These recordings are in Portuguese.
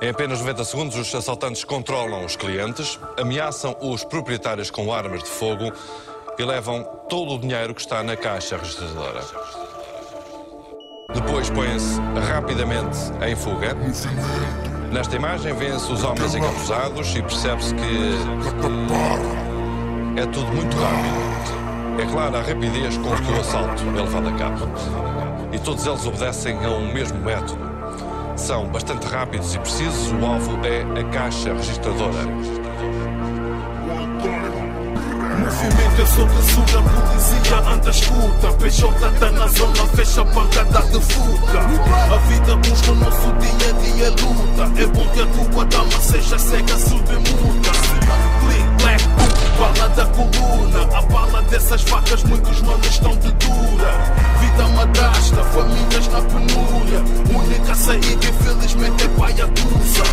Em apenas 90 segundos, os assaltantes controlam os clientes, ameaçam os proprietários com armas de fogo e levam todo o dinheiro que está na caixa registradora. Depois põem-se rapidamente em fuga. Nesta imagem, vêem-se os homens encapuzados e percebe-se que é tudo muito rápido. É clara a rapidez com que o assalto é levado a cabo. E todos eles obedecem a um mesmo método. São bastante rápidos e precisos. O alvo é a caixa registradora. Movimento, eu sou da sura, polícia anda escuta. PJ está na zona, fecha a bancada de fuga. A vida busca o nosso dia a dia luta. É bom que a tua dama seja cega, submuda. Click, black, bala da coluna. A bala dessas facas, muitos nomes estão de dura. Vida madrasta, famílias na penúria. Única saída, infelizmente, é pai acusa.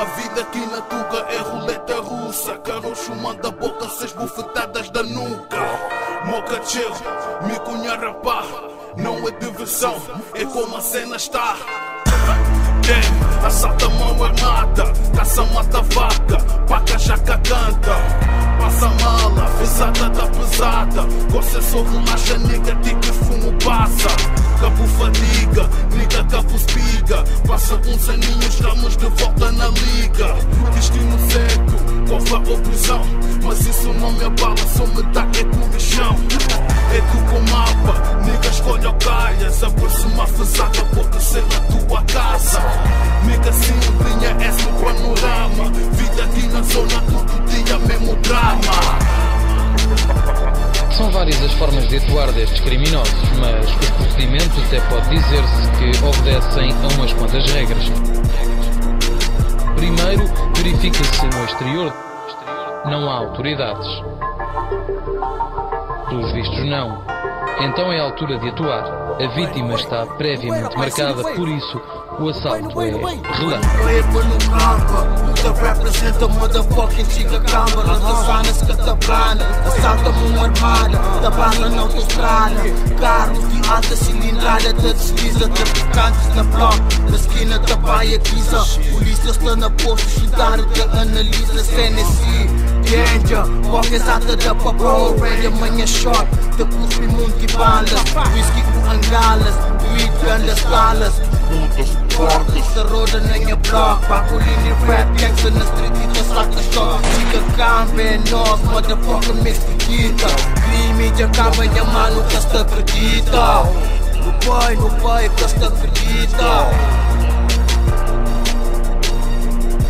A vida aqui na tuga é roleta russa. Carocho manda boca, seis bufetadas da nuca. Moca chill, me cunha rapá. Não é diversão, é como a cena está. Damn, assalta mão armada. Caça mata vaca, paca jaca canta. Passa mala, pesada da pesada. Você só relaxa, nega, tica, fumo passa. Cabo fadiga, nega, cabo espiga. Passa uns aninhos, estamos de volta na liga. Destino seco, cova ou prisão. Mas isso não me abala, só me dá é comichão. É tu com mapa, nega, escolhe ou calhas. Abre-se uma fezada, pode ser na tua casa. Nega, sim, linha é seu panorama. Vida aqui na zona, todo dia mesmo drama. São várias as formas de atuar destes criminosos, mas o procedimento até pode dizer-se que obedecem a umas quantas regras. Primeiro, verifica-se no exterior. Não há autoridades. Pelos vistos, não. Então é a altura de atuar. A vítima está previamente marcada, por isso o assalto é relâmpago. Representa motherfucking chica câmara. Nas vanas que tabrana, assalta-me uma armada. Tabana não te estralha. Carros de alta cilindrada te desliza. Traficantes na bloco, na esquina da baia guisa. Polícia está na posto, cidade te analisa. CNC, danger, qualquer sata da papo. Red amanhã shot, te cuspe mundo de balas. Whisky com angalas, weed grandes galas. Putas, portas, se roda na minha bloco. Pacolini rap, gangsta na street e tu saca choque. Chica camba é nosso, motherfucker mestiquita. Crime de acaba e a mano que se acredita. No pai que se acredita.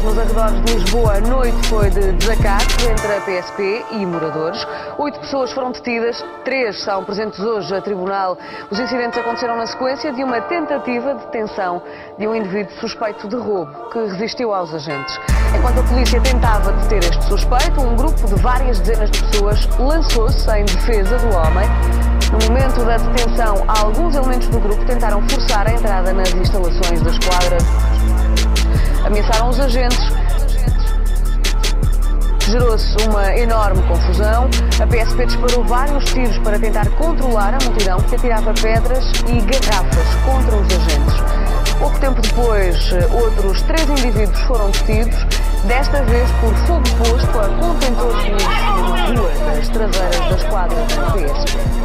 Nos arredores de Lisboa, a noite foi de desacato entre a PSP e moradores. 8 pessoas foram detidas, 3 são presentes hoje a tribunal. Os incidentes aconteceram na sequência de uma tentativa de detenção de um indivíduo suspeito de roubo que resistiu aos agentes. Enquanto a polícia tentava deter este suspeito, um grupo de várias dezenas de pessoas lançou-se em defesa do homem. No momento da detenção, alguns elementos do grupo tentaram forçar a entrada nas instalações da esquadra. Ameaçaram os agentes, gerou-se uma enorme confusão, a PSP disparou vários tiros para tentar controlar a multidão que atirava pedras e garrafas contra os agentes. Pouco tempo depois, outros 3 indivíduos foram detidos, desta vez por fogo posto a contentores de duas das traseiras da esquadra da PSP.